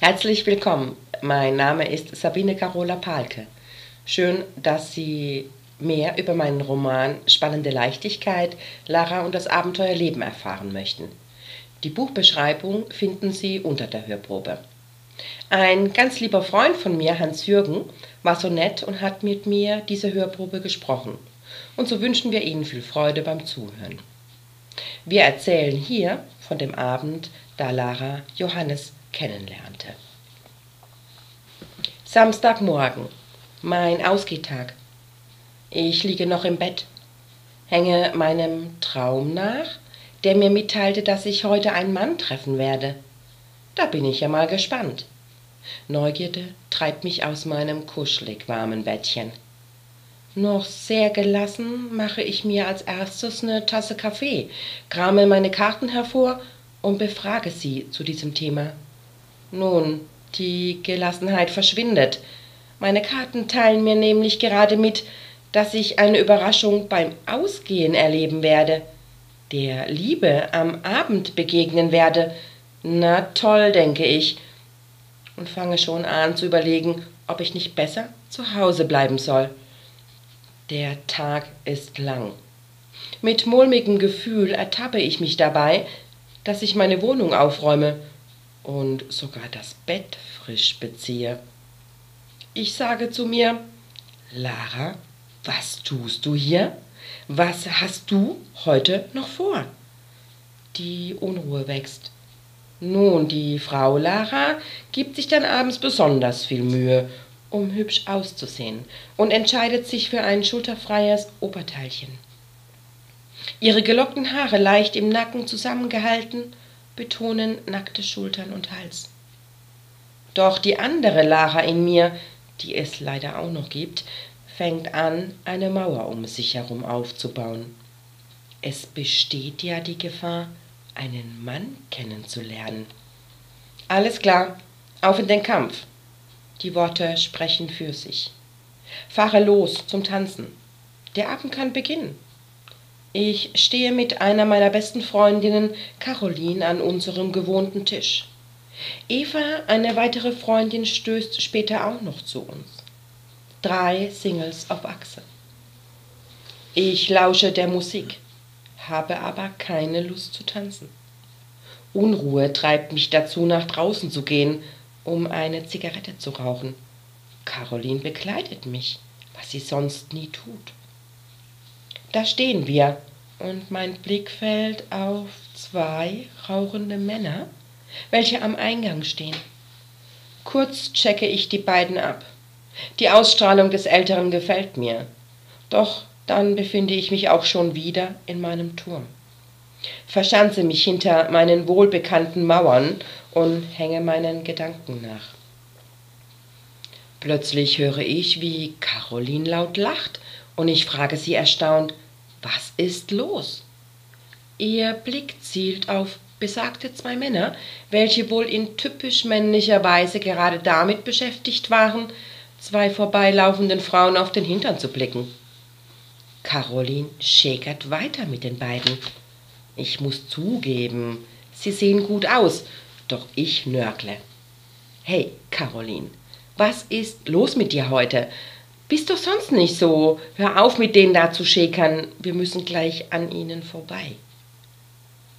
Herzlich willkommen, mein Name ist Sabine Carola Pahlke. Schön, dass Sie mehr über meinen Roman Spannende Leichtigkeit, Lara und das Abenteuerleben erfahren möchten. Die Buchbeschreibung finden Sie unter der Hörprobe. Ein ganz lieber Freund von mir, Hans Jürgen, war so nett und hat mit mir diese Hörprobe gesprochen. Und so wünschen wir Ihnen viel Freude beim Zuhören. Wir erzählen hier von dem Abend, da Lara Johannes kennenlernte. Samstagmorgen, mein Ausgehtag. Ich liege noch im Bett, hänge meinem Traum nach, der mir mitteilte, dass ich heute einen Mann treffen werde. Da bin ich ja mal gespannt. Neugierde treibt mich aus meinem kuschelig warmen Bettchen. Noch sehr gelassen mache ich mir als erstes eine Tasse Kaffee, krame meine Karten hervor und befrage sie zu diesem Thema. Nun, die Gelassenheit verschwindet. Meine Karten teilen mir nämlich gerade mit, dass ich eine Überraschung beim Ausgehen erleben werde, der Liebe am Abend begegnen werde. Na toll, denke ich, und fange schon an zu überlegen, ob ich nicht besser zu Hause bleiben soll. Der Tag ist lang. Mit mulmigem Gefühl ertappe ich mich dabei, dass ich meine Wohnung aufräume und sogar das Bett frisch beziehe. Ich sage zu mir: Lara, was tust du hier? Was hast du heute noch vor? Die Unruhe wächst. Nun, die Frau Lara gibt sich dann abends besonders viel Mühe, um hübsch auszusehen, und entscheidet sich für ein schulterfreies Oberteilchen. Ihre gelockten Haare leicht im Nacken zusammengehalten betonen nackte Schultern und Hals. Doch die andere Lara in mir, die es leider auch noch gibt, fängt an, eine Mauer um sich herum aufzubauen. Es besteht ja die Gefahr, einen Mann kennenzulernen. Alles klar, auf in den Kampf. Die Worte sprechen für sich. Fahre los zum Tanzen. Der Abend kann beginnen. Ich stehe mit einer meiner besten Freundinnen, Caroline, an unserem gewohnten Tisch. Eva, eine weitere Freundin, stößt später auch noch zu uns. 3 Singles auf Achse. Ich lausche der Musik, habe aber keine Lust zu tanzen. Unruhe treibt mich dazu, nach draußen zu gehen, um eine Zigarette zu rauchen. Caroline begleitet mich, was sie sonst nie tut. Da stehen wir und mein Blick fällt auf 2 rauchende Männer, welche am Eingang stehen. Kurz checke ich die beiden ab. Die Ausstrahlung des Älteren gefällt mir. Doch dann befinde ich mich auch schon wieder in meinem Turm. Verschanze mich hinter meinen wohlbekannten Mauern und hänge meinen Gedanken nach. Plötzlich höre ich, wie Caroline laut lacht, und ich frage sie erstaunt: Was ist los? Ihr Blick zielt auf besagte 2 Männer, welche wohl in typisch männlicher Weise gerade damit beschäftigt waren, 2 vorbeilaufenden Frauen auf den Hintern zu blicken. Caroline schäkert weiter mit den beiden. Ich muss zugeben, sie sehen gut aus, doch ich nörgle. Hey, Caroline, was ist los mit dir heute? Bist doch sonst nicht so. Hör auf, mit denen da zu schäkern. Wir müssen gleich an ihnen vorbei.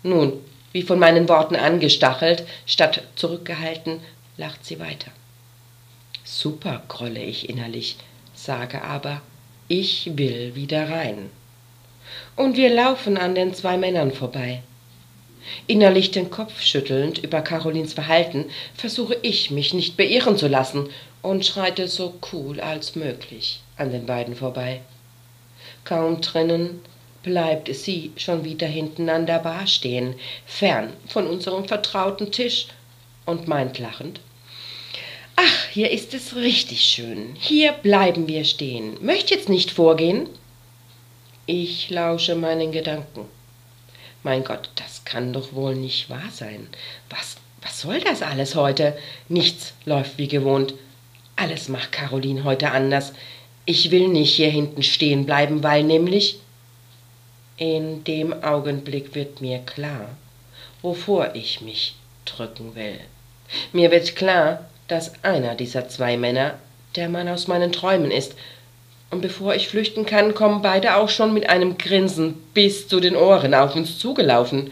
Nun, wie von meinen Worten angestachelt, statt zurückgehalten, lacht sie weiter. Super, grolle ich innerlich, sage aber, ich will wieder rein. Und wir laufen an den 2 Männern vorbei. Innerlich den Kopf schüttelnd über Carolins Verhalten, versuche ich, mich nicht beirren zu lassen, und schreite so cool als möglich an den beiden vorbei. Kaum drinnen bleibt sie schon wieder hinten an der Bar stehen, fern von unserem vertrauten Tisch, und meint lachend: Ach, hier ist es richtig schön. Hier bleiben wir stehen. Möcht jetzt nicht vorgehen? Ich lausche meinen Gedanken. Mein Gott, das kann doch wohl nicht wahr sein. Was soll das alles heute? Nichts läuft wie gewohnt. Alles macht Caroline heute anders. Ich will nicht hier hinten stehen bleiben, weil nämlich... In dem Augenblick wird mir klar, wovor ich mich drücken will. Mir wird klar, dass einer dieser zwei Männer der Mann aus meinen Träumen ist, und bevor ich flüchten kann, kommen beide auch schon mit einem Grinsen bis zu den Ohren auf uns zugelaufen.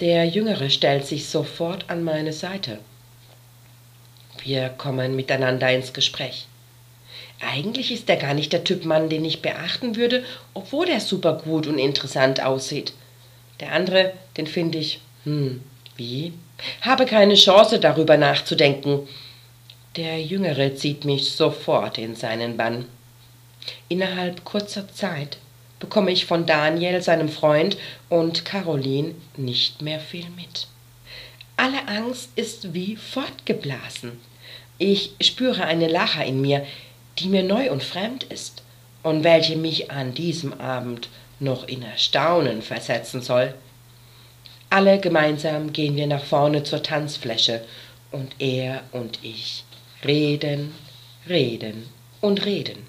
Der Jüngere stellt sich sofort an meine Seite. Wir kommen miteinander ins Gespräch. Eigentlich ist er gar nicht der Typ Mann, den ich beachten würde, obwohl er super gut und interessant aussieht. Der andere, den finde ich, wie? Habe keine Chance, darüber nachzudenken. Der Jüngere zieht mich sofort in seinen Bann. Innerhalb kurzer Zeit bekomme ich von Daniel, seinem Freund, und Caroline nicht mehr viel mit. Alle Angst ist wie fortgeblasen. Ich spüre eine Lache in mir, die mir neu und fremd ist und welche mich an diesem Abend noch in Erstaunen versetzen soll. Alle gemeinsam gehen wir nach vorne zur Tanzfläche und er und ich reden, reden und reden.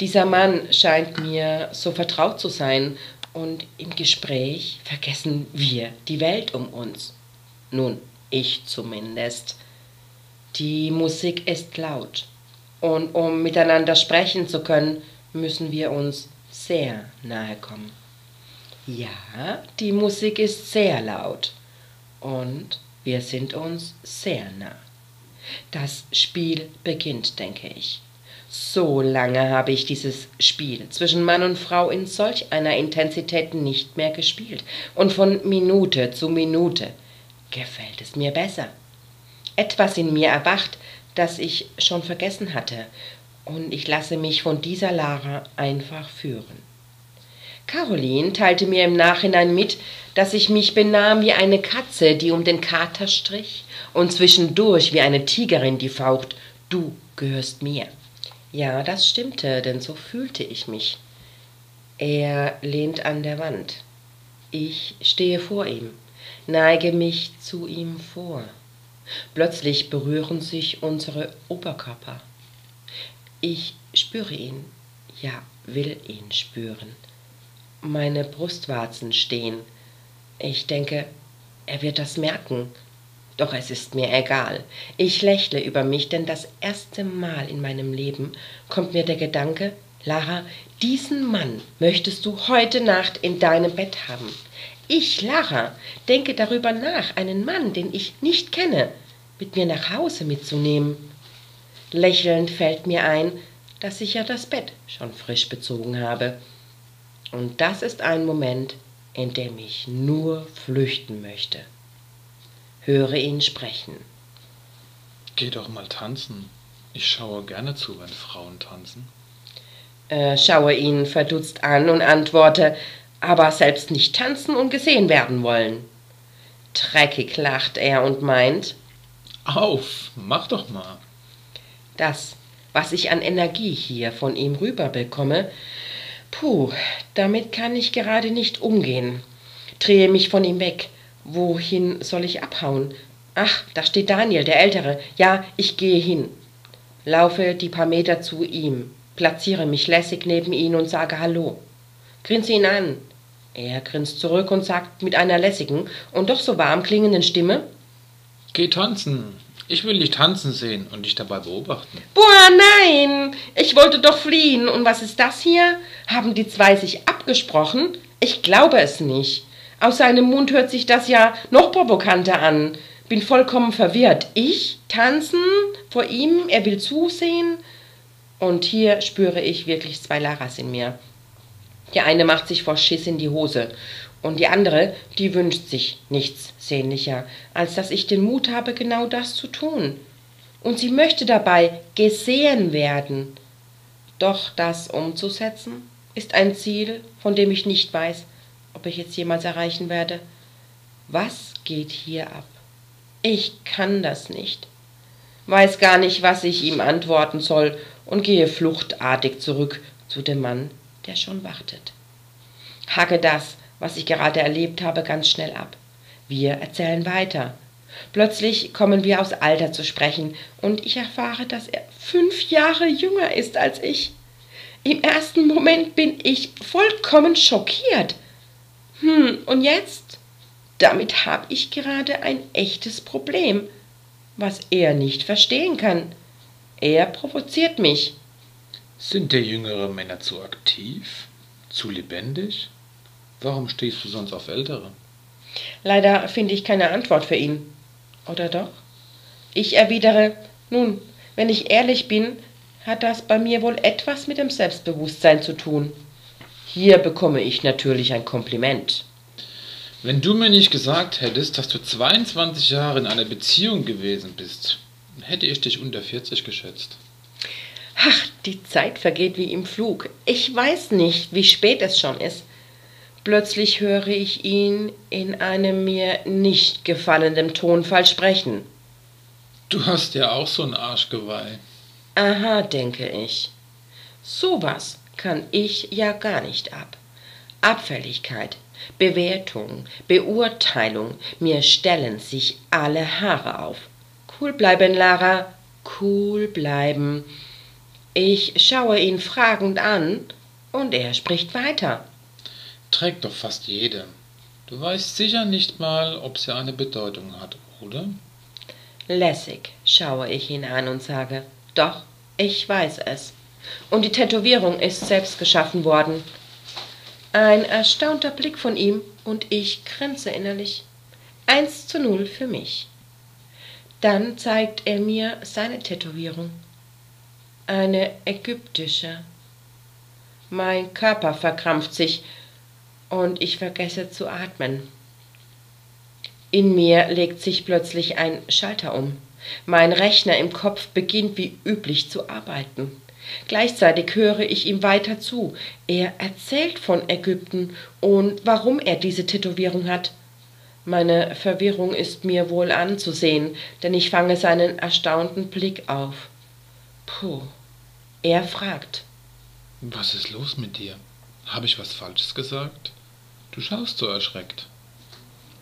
Dieser Mann scheint mir so vertraut zu sein und im Gespräch vergessen wir die Welt um uns. Nun, ich zumindest. Die Musik ist laut und um miteinander sprechen zu können, müssen wir uns sehr nahe kommen. Ja, die Musik ist sehr laut und wir sind uns sehr nah. Das Spiel beginnt, denke ich. So lange habe ich dieses Spiel zwischen Mann und Frau in solch einer Intensität nicht mehr gespielt. Und von Minute zu Minute gefällt es mir besser. Etwas in mir erwacht, das ich schon vergessen hatte. Und ich lasse mich von dieser Lara einfach führen. Caroline teilte mir im Nachhinein mit, dass ich mich benahm wie eine Katze, die um den Kater strich und zwischendurch wie eine Tigerin, die faucht, du gehörst mir. Ja, das stimmte, denn so fühlte ich mich. Er lehnt an der Wand. Ich stehe vor ihm, neige mich zu ihm vor. Plötzlich berühren sich unsere Oberkörper. Ich spüre ihn, ja, will ihn spüren. Meine Brustwarzen stehen. Ich denke, er wird das merken. Doch es ist mir egal. Ich lächle über mich, denn das erste Mal in meinem Leben kommt mir der Gedanke, Lara, diesen Mann möchtest du heute Nacht in deinem Bett haben. Ich, Lara, denke darüber nach, einen Mann, den ich nicht kenne, mit mir nach Hause mitzunehmen. Lächelnd fällt mir ein, dass ich ja das Bett schon frisch bezogen habe. Und das ist ein Moment, in dem ich nur flüchten möchte. Höre ihn sprechen. Geh doch mal tanzen. Ich schaue gerne zu, wenn Frauen tanzen. Schaue ihn verdutzt an und antworte, aber selbst nicht tanzen und gesehen werden wollen. Dreckig lacht er und meint, auf, mach doch mal. Das, was ich an Energie hier von ihm rüber bekomme, puh, damit kann ich gerade nicht umgehen. Drehe mich von ihm weg. Wohin soll ich abhauen? Ach, da steht Daniel, der Ältere. Ja, ich gehe hin. Laufe die paar Meter zu ihm, platziere mich lässig neben ihn und sage Hallo. Grinse ihn an. Er grinst zurück und sagt mit einer lässigen und doch so warm klingenden Stimme, geh tanzen. Ich will dich tanzen sehen und dich dabei beobachten. Boah, nein! Ich wollte doch fliehen. Und was ist das hier? Haben die zwei sich abgesprochen? Ich glaube es nicht. Aus seinem Mund hört sich das ja noch provokanter an. Bin vollkommen verwirrt. Ich? Tanzen? Vor ihm? Er will zusehen? Und hier spüre ich wirklich zwei Laras in mir. Die eine macht sich vor Schiss in die Hose. Und die andere, die wünscht sich nichts sehnlicher, als dass ich den Mut habe, genau das zu tun. Und sie möchte dabei gesehen werden. Doch das umzusetzen ist ein Ziel, von dem ich nicht weiß, ob ich jetzt jemals erreichen werde. Was geht hier ab? Ich kann das nicht. Weiß gar nicht, was ich ihm antworten soll und gehe fluchtartig zurück zu dem Mann, der schon wartet. Hacke das, was ich gerade erlebt habe, ganz schnell ab. Wir erzählen weiter. Plötzlich kommen wir aufs Alter zu sprechen und ich erfahre, dass er 5 Jahre jünger ist als ich. Im ersten Moment bin ich vollkommen schockiert. Und jetzt? Damit habe ich gerade ein echtes Problem, was er nicht verstehen kann. Er provoziert mich. Sind der jüngere Männer zu aktiv? Zu lebendig? Warum stehst du sonst auf Ältere? Leider finde ich keine Antwort für ihn. Oder doch? Ich erwidere, nun, wenn ich ehrlich bin, hat das bei mir wohl etwas mit dem Selbstbewusstsein zu tun. Hier bekomme ich natürlich ein Kompliment. Wenn du mir nicht gesagt hättest, dass du 22 Jahre in einer Beziehung gewesen bist, hätte ich dich unter 40 geschätzt. Ach, die Zeit vergeht wie im Flug. Ich weiß nicht, wie spät es schon ist. Plötzlich höre ich ihn in einem mir nicht gefallenden Tonfall sprechen. Du hast ja auch so ein Arschgeweih. Aha, denke ich. Sowas kann ich ja gar nicht ab. Abfälligkeit, Bewertung, Beurteilung, mir stellen sich alle Haare auf. Cool bleiben, Lara, cool bleiben. Ich schaue ihn fragend an und er spricht weiter. Trägt doch fast jede. Du weißt sicher nicht mal, ob sie eine Bedeutung hat, oder? Lässig schaue ich ihn an und sage, doch, ich weiß es. Und die Tätowierung ist selbst geschaffen worden. Ein erstaunter Blick von ihm und ich grinse innerlich. 1:0 für mich. Dann zeigt er mir seine Tätowierung. Eine ägyptische. Mein Körper verkrampft sich und ich vergesse zu atmen. In mir legt sich plötzlich ein Schalter um. Mein Rechner im Kopf beginnt wie üblich zu arbeiten. Gleichzeitig höre ich ihm weiter zu. Er erzählt von Ägypten und warum er diese Tätowierung hat. Meine Verwirrung ist mir wohl anzusehen, denn ich fange seinen erstaunten Blick auf. Puh, er fragt. Was ist los mit dir? Habe ich was Falsches gesagt? Du schaust so erschreckt.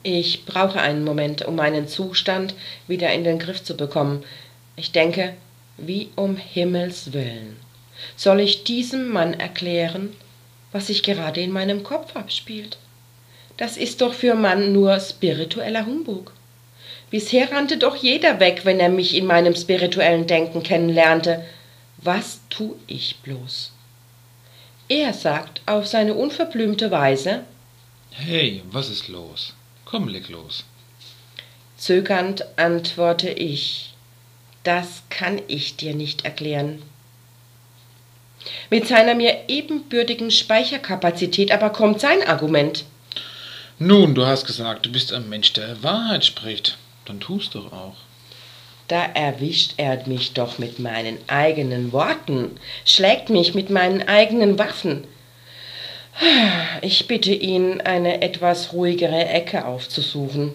Ich brauche einen Moment, um meinen Zustand wieder in den Griff zu bekommen. Ich denke, wie um Himmels Willen. Soll ich diesem Mann erklären, was sich gerade in meinem Kopf abspielt? Das ist doch für Mann nur spiritueller Humbug. Bisher rannte doch jeder weg, wenn er mich in meinem spirituellen Denken kennenlernte. Was tue ich bloß? Er sagt auf seine unverblümte Weise, »Hey, was ist los? Komm, leg los.« Zögernd antworte ich, »Das kann ich dir nicht erklären.« Mit seiner mir ebenbürtigen Speicherkapazität aber kommt sein Argument. »Nun, du hast gesagt, du bist ein Mensch, der Wahrheit spricht. Dann tust doch auch.« Da erwischt er mich doch mit meinen eigenen Worten, schlägt mich mit meinen eigenen Waffen. Ich bitte ihn, eine etwas ruhigere Ecke aufzusuchen,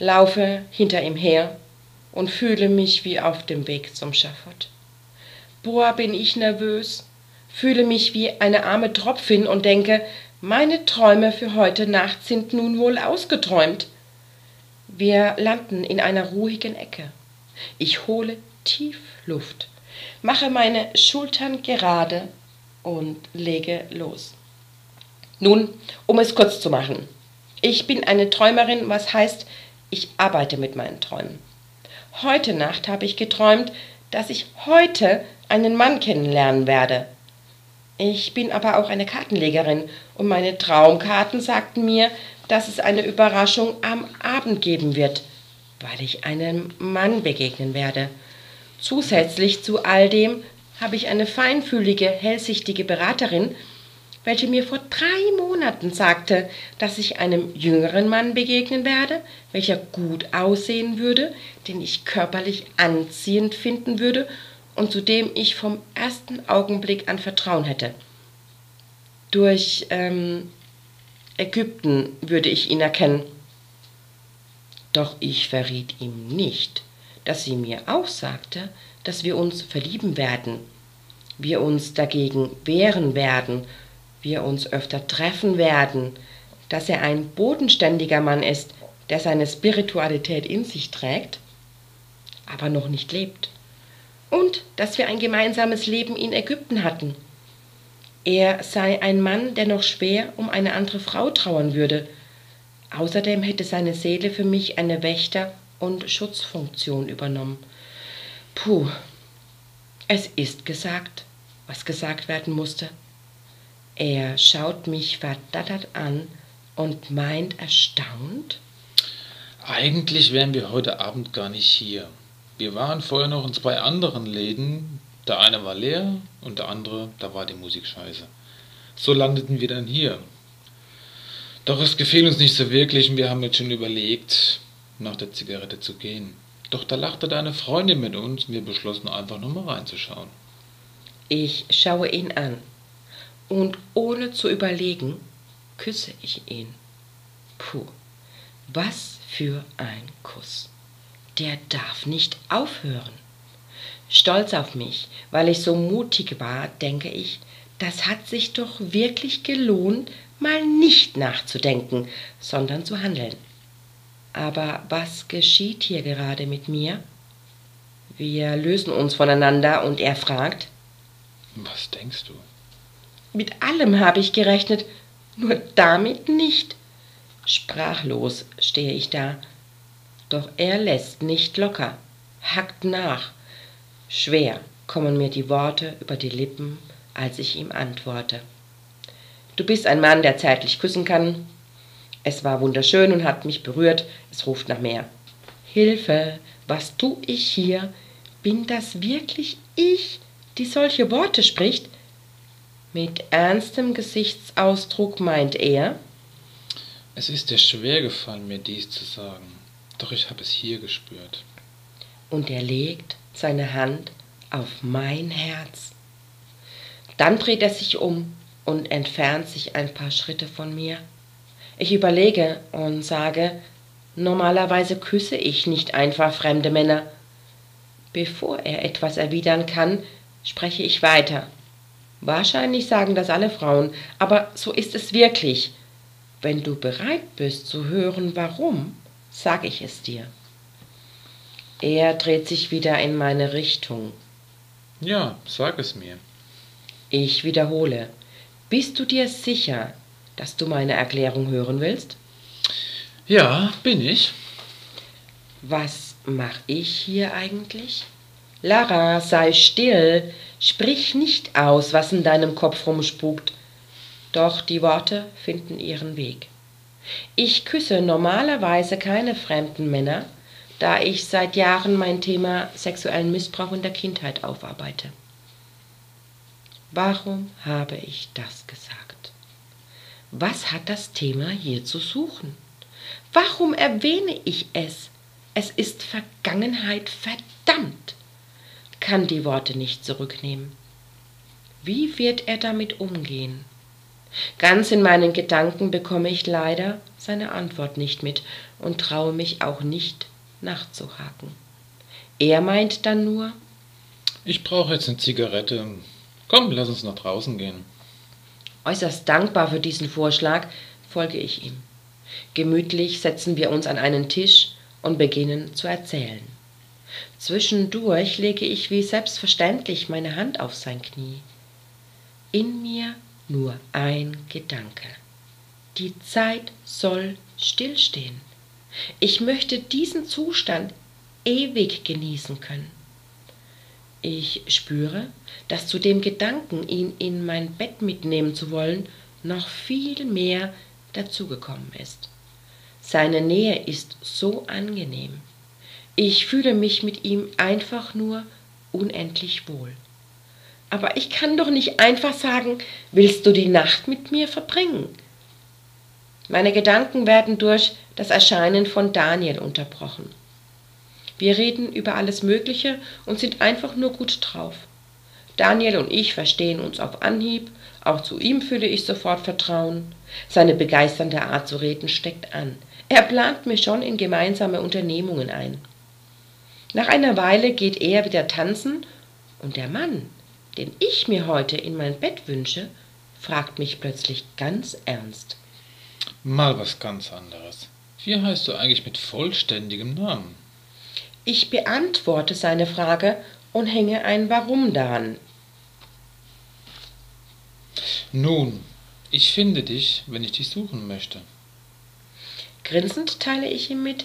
laufe hinter ihm her und fühle mich wie auf dem Weg zum Schafott. Boah, bin ich nervös, fühle mich wie eine arme Tropfin und denke, meine Träume für heute Nacht sind nun wohl ausgeträumt. Wir landen in einer ruhigen Ecke. Ich hole tief Luft, mache meine Schultern gerade und lege los. Nun, um es kurz zu machen. Ich bin eine Träumerin, was heißt, ich arbeite mit meinen Träumen. Heute Nacht habe ich geträumt, dass ich heute einen Mann kennenlernen werde. Ich bin aber auch eine Kartenlegerin und meine Traumkarten sagten mir, dass es eine Überraschung am Abend geben wird, weil ich einem Mann begegnen werde. Zusätzlich zu all dem habe ich eine feinfühlige, hellsichtige Beraterin, welche mir vor 3 Monaten sagte, dass ich einem jüngeren Mann begegnen werde, welcher gut aussehen würde, den ich körperlich anziehend finden würde und zu dem ich vom ersten Augenblick an Vertrauen hätte. Durch Ägypten würde ich ihn erkennen. Doch ich verriet ihm nicht, dass sie mir auch sagte, dass wir uns verlieben werden, wir uns dagegen wehren werden, wir uns öfter treffen werden, dass er ein bodenständiger Mann ist, der seine Spiritualität in sich trägt, aber noch nicht lebt, und dass wir ein gemeinsames Leben in Ägypten hatten. Er sei ein Mann, der noch schwer um eine andere Frau trauern würde, Außerdem hätte seine Seele für mich eine Wächter- und Schutzfunktion übernommen. Puh, es ist gesagt, was gesagt werden musste. Er schaut mich verdattert an und meint erstaunt: Eigentlich wären wir heute Abend gar nicht hier. Wir waren vorher noch in zwei anderen Läden. Der eine war leer und der andere, da war die Musik scheiße. So landeten wir dann hier. Doch es gefiel uns nicht so wirklich und wir haben jetzt schon überlegt, nach der Zigarette zu gehen. Doch da lachte deine Freundin mit uns und wir beschlossen einfach nur mal reinzuschauen. Ich schaue ihn an und ohne zu überlegen küsse ich ihn. Puh, was für ein Kuss. Der darf nicht aufhören. Stolz auf mich, weil ich so mutig war, denke ich, das hat sich doch wirklich gelohnt, mal nicht nachzudenken, sondern zu handeln. Aber was geschieht hier gerade mit mir? Wir lösen uns voneinander und er fragt: Was denkst du? Mit allem habe ich gerechnet, nur damit nicht. Sprachlos stehe ich da. Doch er lässt nicht locker, hackt nach. Schwer kommen mir die Worte über die Lippen, als ich ihm antworte: Du bist ein Mann, der zeitlich küssen kann. Es war wunderschön und hat mich berührt. Es ruft nach mehr. Hilfe, was tue ich hier? Bin das wirklich ich, die solche Worte spricht? Mit ernstem Gesichtsausdruck meint er: Es ist dir schwer gefallen, mir dies zu sagen. Doch ich habe es hier gespürt. Und er legt seine Hand auf mein Herz. Dann dreht er sich um und entfernt sich ein paar Schritte von mir. Ich überlege und sage: Normalerweise küsse ich nicht einfach fremde Männer. Bevor er etwas erwidern kann, spreche ich weiter. Wahrscheinlich sagen das alle Frauen, aber so ist es wirklich. Wenn du bereit bist zu hören, warum, sage ich es dir. Er dreht sich wieder in meine Richtung. Ja, sag es mir. Ich wiederhole: Bist du dir sicher, dass du meine Erklärung hören willst? Ja, bin ich. Was mache ich hier eigentlich? Lara, sei still, sprich nicht aus, was in deinem Kopf rumspukt. Doch die Worte finden ihren Weg. Ich küsse normalerweise keine fremden Männer, da ich seit Jahren mein Thema sexuellen Missbrauch in der Kindheit aufarbeite. Warum habe ich das gesagt? Was hat das Thema hier zu suchen? Warum erwähne ich es? Es ist Vergangenheit, verdammt! Kann die Worte nicht zurücknehmen. Wie wird er damit umgehen? Ganz in meinen Gedanken bekomme ich leider seine Antwort nicht mit und traue mich auch nicht nachzuhaken. Er meint dann nur: Ich brauche jetzt eine Zigarette. Komm, lass uns nach draußen gehen. Äußerst dankbar für diesen Vorschlag folge ich ihm. Gemütlich setzen wir uns an einen Tisch und beginnen zu erzählen. Zwischendurch lege ich wie selbstverständlich meine Hand auf sein Knie. In mir nur ein Gedanke. Die Zeit soll stillstehen. Ich möchte diesen Zustand ewig genießen können. Ich spüre, dass zu dem Gedanken, ihn in mein Bett mitnehmen zu wollen, noch viel mehr dazugekommen ist. Seine Nähe ist so angenehm. Ich fühle mich mit ihm einfach nur unendlich wohl. Aber ich kann doch nicht einfach sagen: Willst du die Nacht mit mir verbringen? Meine Gedanken werden durch das Erscheinen von Daniel unterbrochen. Wir reden über alles Mögliche und sind einfach nur gut drauf. Daniel und ich verstehen uns auf Anhieb, auch zu ihm fühle ich sofort Vertrauen. Seine begeisternde Art zu reden steckt an. Er plant mir schon in gemeinsame Unternehmungen ein. Nach einer Weile geht er wieder tanzen und der Mann, den ich mir heute in mein Bett wünsche, fragt mich plötzlich ganz ernst: Mal was ganz anderes. Wie heißt du eigentlich mit vollständigem Namen? Ich beantworte seine Frage und hänge ein Warum daran. Nun, ich finde dich, wenn ich dich suchen möchte. Grinsend teile ich ihm mit,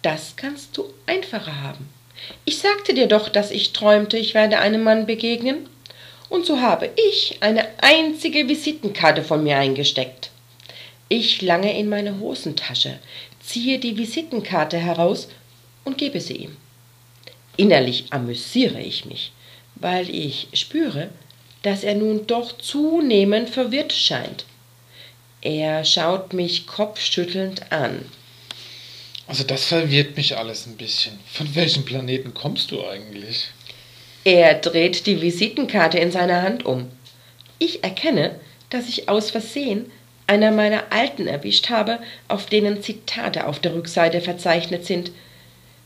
das kannst du einfacher haben. Ich sagte dir doch, dass ich träumte, ich werde einem Mann begegnen. Und so habe ich eine einzige Visitenkarte von mir eingesteckt. Ich lange in meine Hosentasche, ziehe die Visitenkarte heraus und gebe sie ihm. Innerlich amüsiere ich mich, weil ich spüre, dass er nun doch zunehmend verwirrt scheint. Er schaut mich kopfschüttelnd an. Also das verwirrt mich alles ein bisschen. Von welchem Planeten kommst du eigentlich? Er dreht die Visitenkarte in seiner Hand um. Ich erkenne, dass ich aus Versehen einer meiner alten erwischt habe, auf denen Zitate auf der Rückseite verzeichnet sind.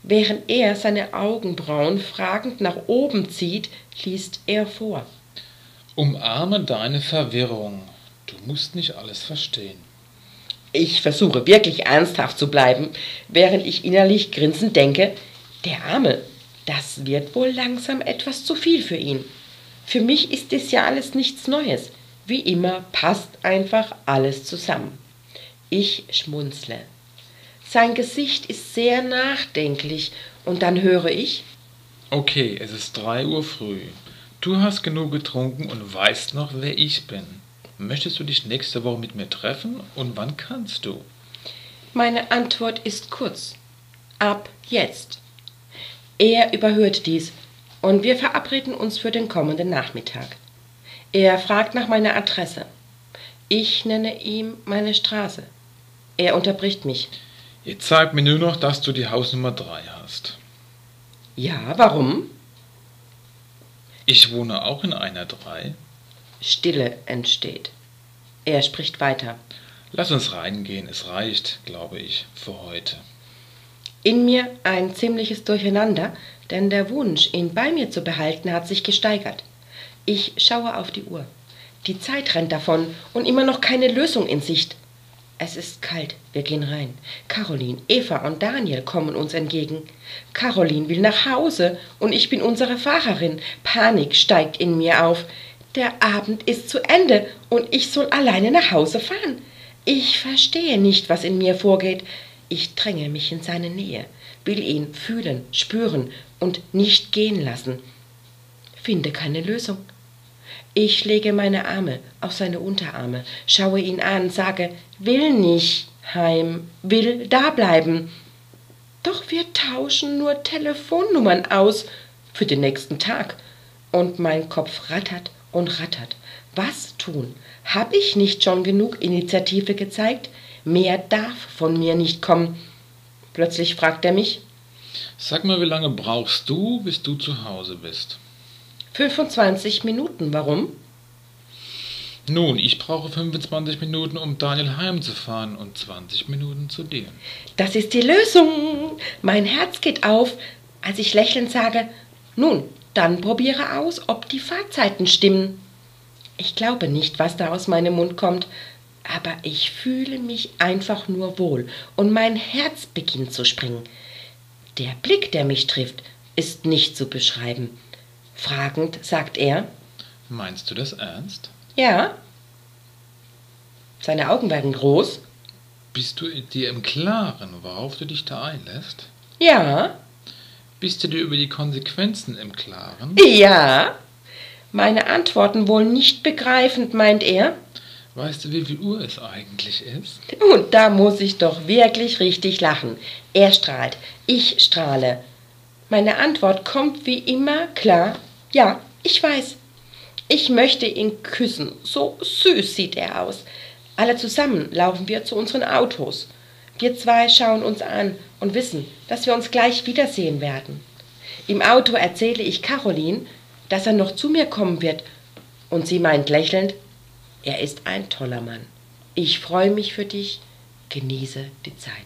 Während er seine Augenbrauen fragend nach oben zieht, liest er vor. Umarme deine Verwirrung. Du musst nicht alles verstehen. Ich versuche wirklich ernsthaft zu bleiben, während ich innerlich grinsend denke, der Arme, das wird wohl langsam etwas zu viel für ihn. Für mich ist das ja alles nichts Neues. Wie immer passt einfach alles zusammen. Ich schmunzle. Sein Gesicht ist sehr nachdenklich und dann höre ich: Okay, es ist 3 Uhr früh. Du hast genug getrunken und weißt noch, wer ich bin. Möchtest du dich nächste Woche mit mir treffen und wann kannst du? Meine Antwort ist kurz. Ab jetzt. Er überhört dies und wir verabreden uns für den kommenden Nachmittag. Er fragt nach meiner Adresse. Ich nenne ihm meine Straße. Er unterbricht mich. Jetzt sag mir nur noch, dass du die Hausnummer 3 hast. Ja, warum? Ich wohne auch in einer 3. Stille entsteht. Er spricht weiter. Lass uns reingehen, es reicht, glaube ich, für heute. In mir ein ziemliches Durcheinander, denn der Wunsch, ihn bei mir zu behalten, hat sich gesteigert. Ich schaue auf die Uhr. Die Zeit rennt davon und immer noch keine Lösung in Sicht. Es ist kalt, wir gehen rein. Caroline, Eva und Daniel kommen uns entgegen. Caroline will nach Hause und ich bin unsere Fahrerin. Panik steigt in mir auf. Der Abend ist zu Ende und ich soll alleine nach Hause fahren. Ich verstehe nicht, was in mir vorgeht. Ich dränge mich in seine Nähe, will ihn fühlen, spüren und nicht gehen lassen. Finde keine Lösung. Ich lege meine Arme auf seine Unterarme, schaue ihn an, sage, will nicht heim, will da bleiben. Doch wir tauschen nur Telefonnummern aus für den nächsten Tag. Und mein Kopf rattert und rattert. Was tun? Hab ich nicht schon genug Initiative gezeigt? Mehr darf von mir nicht kommen. Plötzlich fragt er mich, sag mal, wie lange brauchst du, bis du zu Hause bist? 25 Minuten, warum? Nun, ich brauche 25 Minuten, um Daniel heimzufahren und 20 Minuten zu dir. Das ist die Lösung. Mein Herz geht auf, als ich lächelnd sage, nun, dann probiere aus, ob die Fahrzeiten stimmen. Ich glaube nicht, was da aus meinem Mund kommt, aber ich fühle mich einfach nur wohl und mein Herz beginnt zu springen. Der Blick, der mich trifft, ist nicht zu beschreiben. Fragend sagt er, meinst du das ernst? Ja. Seine Augen werden groß. Bist du dir im Klaren, worauf du dich da einlässt? Ja. Bist du dir über die Konsequenzen im Klaren? Ja. Meine Antworten wohl nicht begreifend, meint er. Weißt du, wie viel Uhr es eigentlich ist? Und da muss ich doch wirklich richtig lachen. Er strahlt, ich strahle. Meine Antwort kommt wie immer klar, ja, ich weiß. Ich möchte ihn küssen, so süß sieht er aus. Alle zusammen laufen wir zu unseren Autos. Wir zwei schauen uns an und wissen, dass wir uns gleich wiedersehen werden. Im Auto erzähle ich Caroline, dass er noch zu mir kommen wird. Und sie meint lächelnd, er ist ein toller Mann. Ich freue mich für dich, genieße die Zeit.